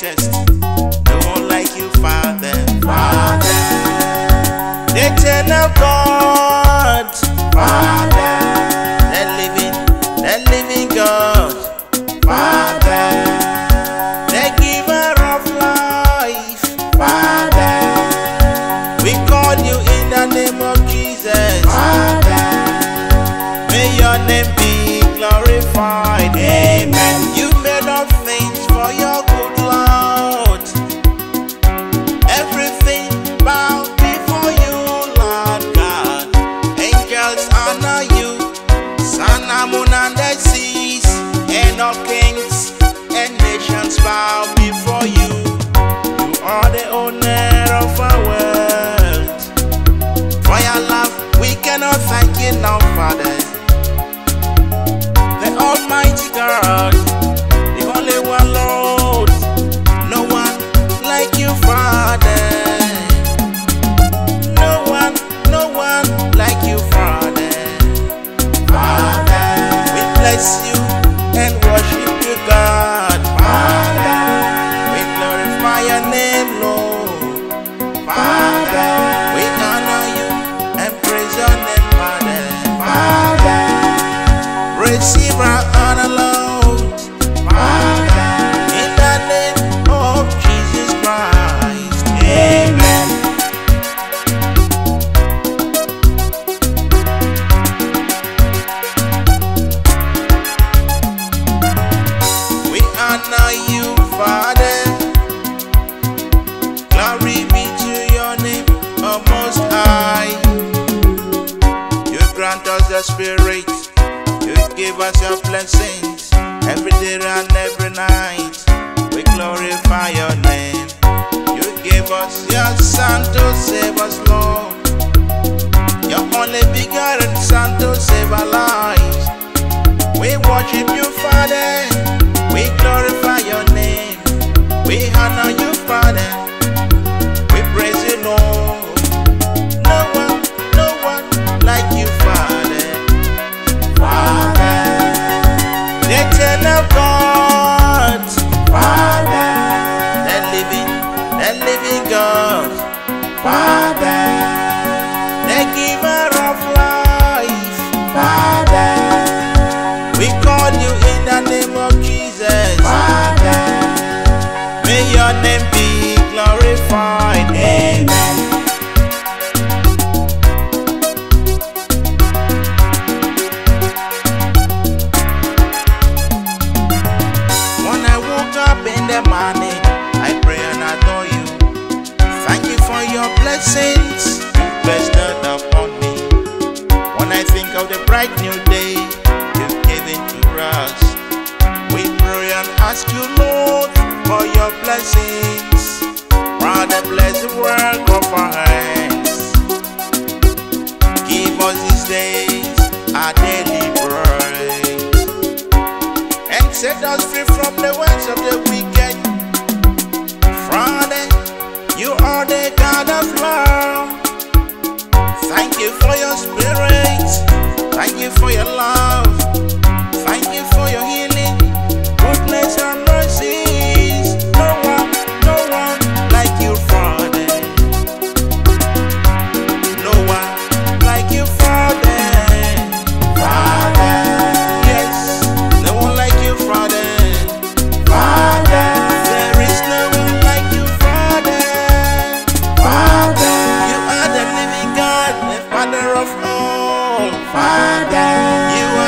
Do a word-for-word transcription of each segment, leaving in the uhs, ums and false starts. greatest. No one like you, Father. Father, the eternal God. Father, the living, the living God. Father, the giver of life. Father, we call you in the name of Jesus. Father, may your name be glorified. Amen. You made all things for your good, Lord. Everything bow before you, Lord God. Angels honor you, sun, moon, and the seas, and all kings and nations bow before you. You are the owner of our world. For your love, we cannot thank you now, Father. The Almighty God, the only one, Lord, no one like you, Father. No one, no one like you, Father. Father, we bless you and worship you, God. Father, we glorify your name, Lord. Father, we honor you and praise your name, Father. Father, receive our honor, Lord. Father, in the name of Jesus Christ. Amen. We honor you, Father. Glory be to your name, O Most High. You grant us the Spirit. You give us your blessings every day and every night. We glorify your name. You gave us your Son to save us, Lord. Your only begotten Son to save our lives. We worship you, Father. We glorify your name. We honor you, Father. We praise you, Lord. No one, no one like you, Father. Father, the eternal God. Father, the living, the living God. Father, the giver of life. Father, we call you in the name of Jesus. Father, may your name be glorified. Amen. When I woke up in the morning, I pray and adore you. Thank you for your blessings you blessed upon me. When I think of the bright new day you've given to us, we pray and ask you, Lord, for your blessings. Father, bless the work of our hands. Give us these days our daily bread, and set us free from the works of the wicked. Father, you are the God of love. Thank you for your Spirit. Thank you for your love. Thank you for your healing, goodness and mercy. Father, you are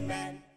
Amen.